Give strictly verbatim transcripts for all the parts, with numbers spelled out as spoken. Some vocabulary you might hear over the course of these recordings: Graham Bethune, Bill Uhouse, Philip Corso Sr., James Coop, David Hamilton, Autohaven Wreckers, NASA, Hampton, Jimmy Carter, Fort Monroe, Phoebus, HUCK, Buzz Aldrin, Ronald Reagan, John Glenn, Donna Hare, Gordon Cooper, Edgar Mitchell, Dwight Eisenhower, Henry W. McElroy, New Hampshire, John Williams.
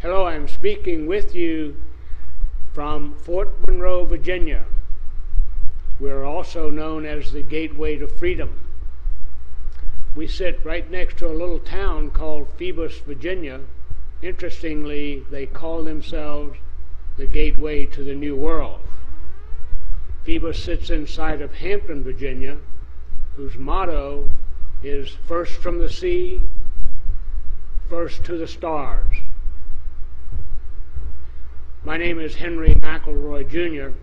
Hello, I'm speaking with you from Fort Monroe, Virginia. We're also known as the Gateway to Freedom. We sit right next to a little town called Phoebus, Virginia. Interestingly, they call themselves the Gateway to the New World. Phoebus sits inside of Hampton, Virginia, whose motto is first from the sea, first to the stars. My name is Henry McElroy, Junior,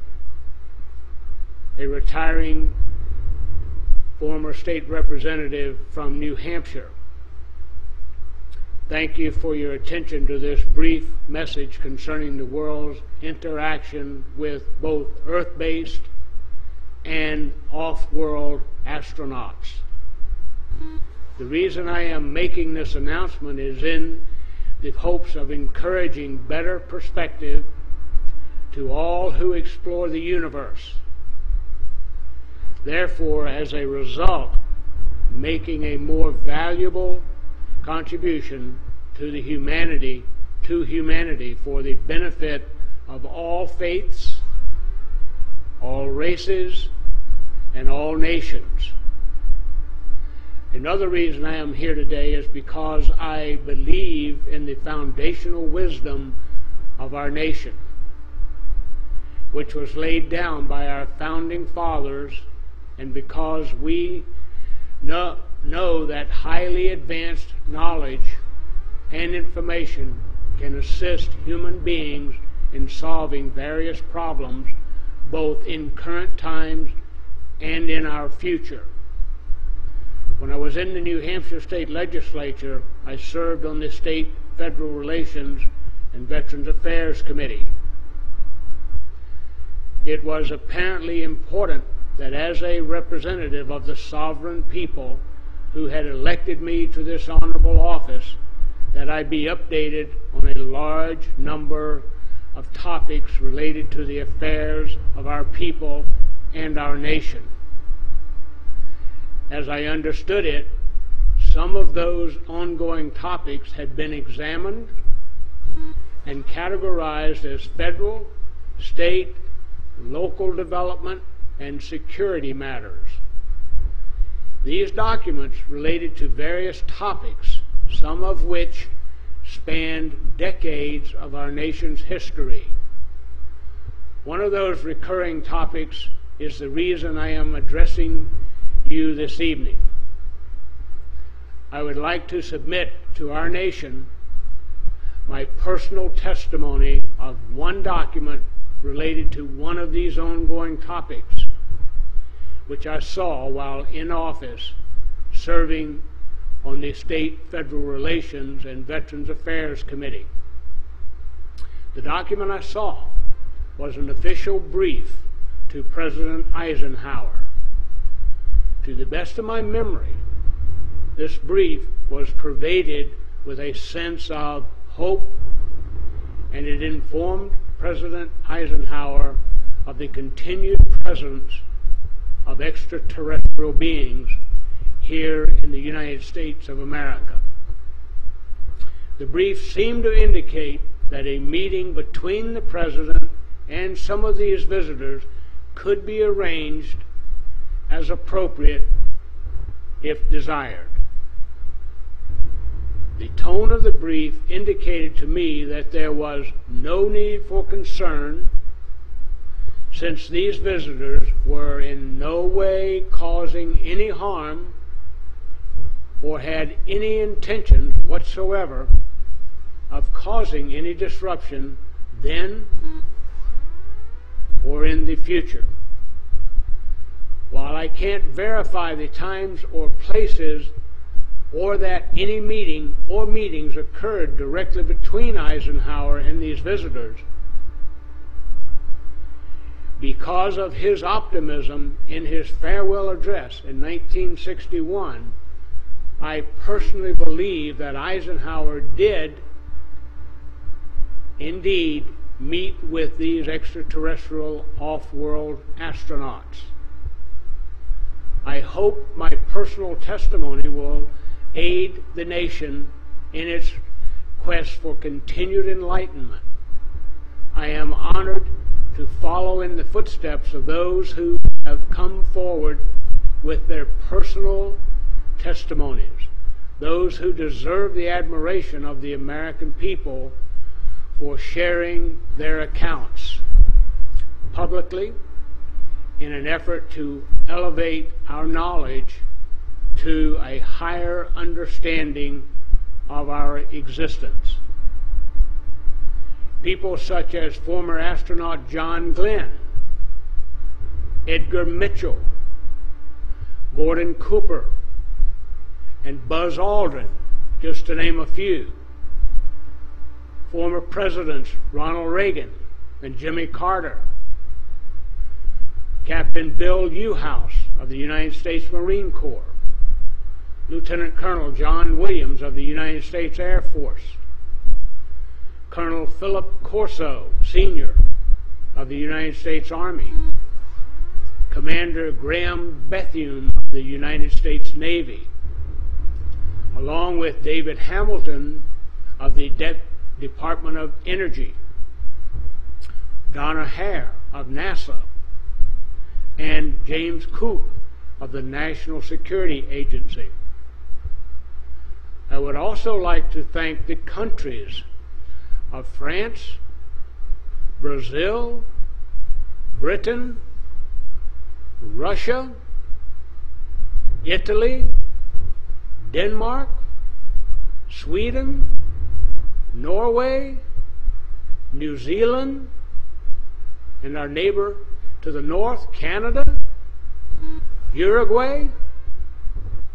a retiring former state representative from New Hampshire. Thank you for your attention to this brief message concerning the world's interaction with both Earth-based and off-world astronauts. The reason I am making this announcement is in the hopes of encouraging better perspective to all who explore the universe. Therefore, as a result, making a more valuable contribution to the humanity, to humanity for the benefit of all faiths, all races, and all nations. Another reason I am here today is because I believe in the foundational wisdom of our nation, which was laid down by our founding fathers, and because we know, know that highly advanced knowledge and information can assist human beings in solving various problems, both in current times and in our future. When I was in the New Hampshire State Legislature, I served on the State Federal Relations and Veterans Affairs Committee. It was apparently important that as a representative of the sovereign people who had elected me to this honorable office, that I be updated on a large number of topics related to the affairs of our people and our nation. As I understood it, some of those ongoing topics had been examined and categorized as federal, state, local development, and security matters. These documents related to various topics, some of which spanned decades of our nation's history. One of those recurring topics is the reason I am addressing you this evening. I would like to submit to our nation my personal testimony of one document related to one of these ongoing topics, which I saw while in office serving on the State Federal Relations and Veterans Affairs Committee. The document I saw was an official brief to President Eisenhower. To the best of my memory, this brief was pervaded with a sense of hope, and it informed President Eisenhower of the continued presence of extraterrestrial beings here in the United States of America. The brief seemed to indicate that a meeting between the President and some of these visitors could be arranged as appropriate if desired. The tone of the brief indicated to me that there was no need for concern, since these visitors were in no way causing any harm or had any intention whatsoever of causing any disruption then or in the future. While I can't verify the times or places or that any meeting or meetings occurred directly between Eisenhower and these visitors, because of his optimism in his farewell address in nineteen sixty-one, I personally believe that Eisenhower did indeed meet with these extraterrestrial off-world astronauts. I hope my personal testimony will aid the nation in its quest for continued enlightenment, I am honored to follow in the footsteps of those who have come forward with their personal testimonies, those who deserve the admiration of the American people for sharing their accounts publicly in an effort to elevate our knowledge to a higher understanding of our existence. People such as former astronaut John Glenn, Edgar Mitchell, Gordon Cooper, and Buzz Aldrin, just to name a few. Former presidents Ronald Reagan and Jimmy Carter, Captain Bill Uhouse of the United States Marine Corps, Lieutenant Colonel John Williams of the United States Air Force, Colonel Philip Corso Senior of the United States Army, Commander Graham Bethune of the United States Navy, along with David Hamilton of the De- Department of Energy, Donna Hare of NASA, and James Coop of the National Security Agency. I would also like to thank the countries of France, Brazil, Britain, Russia, Italy, Denmark, Sweden, Norway, New Zealand, and our neighbor to the north, Canada, Uruguay,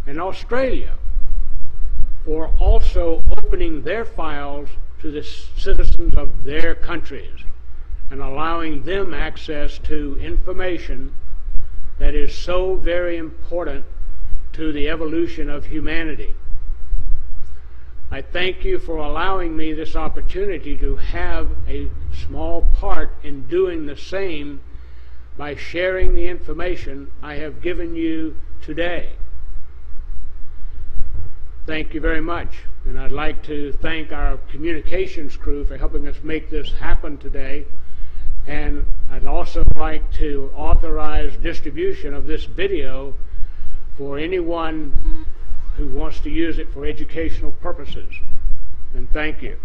and Australia, for also opening their files to the citizens of their countries and allowing them access to information that is so very important to the evolution of humanity. I thank you for allowing me this opportunity to have a small part in doing the same by sharing the information I have given you today. Thank you very much, and I'd like to thank our communications crew for helping us make this happen today, and I'd also like to authorize distribution of this video for anyone who wants to use it for educational purposes, and thank you.